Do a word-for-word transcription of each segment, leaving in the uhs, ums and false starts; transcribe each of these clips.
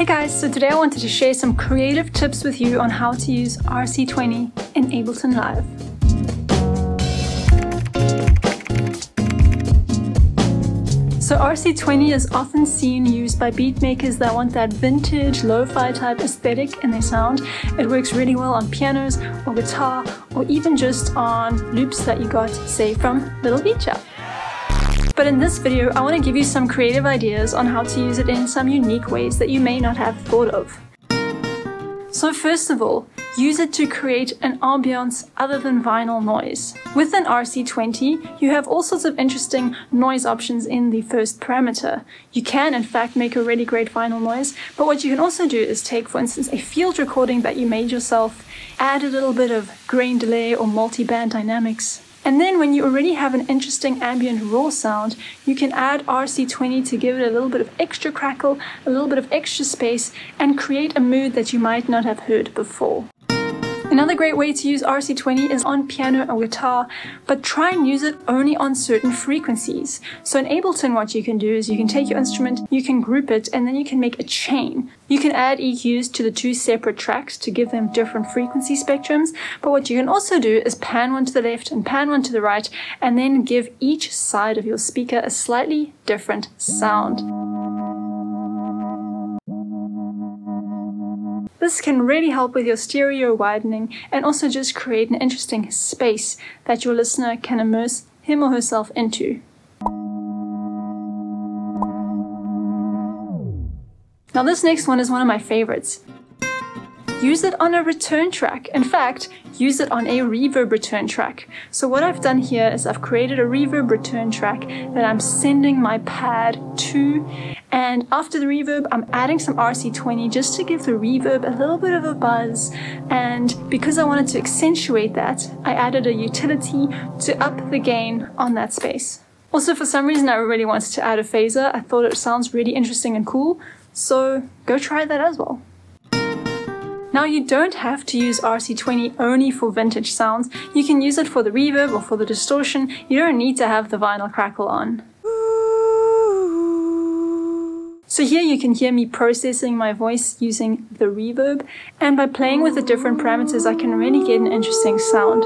Hey guys, so today I wanted to share some creative tips with you on how to use R C twenty in Ableton Live. So R C twenty is often seen used by beatmakers that want that vintage lo-fi type aesthetic in their sound. It works really well on pianos or guitar or even just on loops that you got, say, from Lil Beat Shop. But in this video, I want to give you some creative ideas on how to use it in some unique ways that you may not have thought of. So first of all, use it to create an ambiance other than vinyl noise. With an R C twenty, you have all sorts of interesting noise options in the first parameter. You can, in fact, make a really great vinyl noise, but what you can also do is take, for instance, a field recording that you made yourself, add a little bit of grain delay or multi-band dynamics. And then when you already have an interesting ambient raw sound, you can add R C twenty to give it a little bit of extra crackle, a little bit of extra space, and create a mood that you might not have heard before. Another great way to use R C twenty is on piano or guitar, but try and use it only on certain frequencies. So in Ableton, what you can do is you can take your instrument, you can group it, and then you can make a chain. You can add E Qs to the two separate tracks to give them different frequency spectrums, but what you can also do is pan one to the left and pan one to the right, and then give each side of your speaker a slightly different sound. This can really help with your stereo widening and also just create an interesting space that your listener can immerse him or herself into. Now this next one is one of my favorites. Use it on a return track. In fact, use it on a reverb return track. So what I've done here is I've created a reverb return track that I'm sending my pad to. And after the reverb, I'm adding some R C twenty just to give the reverb a little bit of a buzz. And because I wanted to accentuate that, I added a utility to up the gain on that space. Also, for some reason, I really wanted to add a phaser. I thought it sounds really interesting and cool. So go try that as well. Now you don't have to use R C twenty only for vintage sounds. You can use it for the reverb or for the distortion. You don't need to have the vinyl crackle on. So here you can hear me processing my voice using the reverb, and by playing with the different parameters I can really get an interesting sound.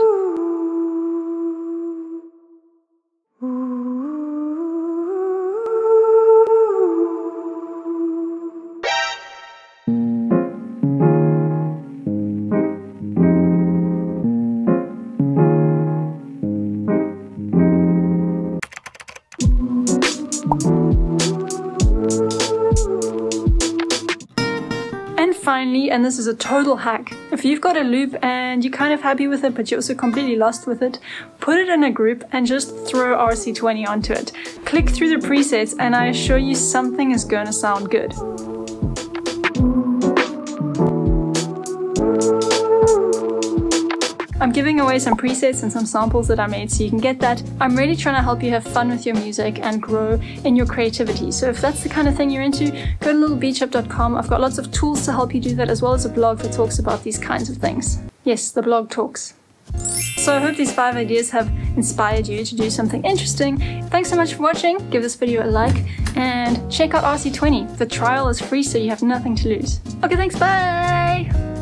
And finally, and this is a total hack, if you've got a loop and you're kind of happy with it but you're also completely lost with it, put it in a group and just throw R C twenty onto it. Click through the presets and I assure you something is going to sound good. I'm giving away some presets and some samples that I made so you can get that. I'm really trying to help you have fun with your music and grow in your creativity. So if that's the kind of thing you're into, go to little beat shop dot com. I've got lots of tools to help you do that, as well as a blog that talks about these kinds of things. Yes, the blog talks. So I hope these five ideas have inspired you to do something interesting. Thanks so much for watching. Give this video a like and check out R C twenty. The trial is free, so you have nothing to lose. Okay, thanks, bye!